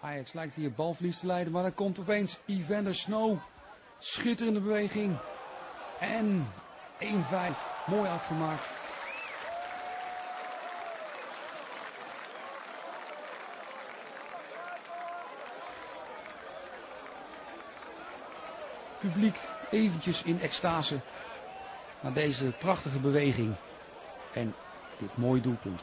Ajax lijkt hier balverlies te leiden, maar dan komt opeens Evander Sno. Schitterende beweging. En 1-5. Mooi afgemaakt. Publiek eventjes in extase naar deze prachtige beweging en dit mooie doelpunt.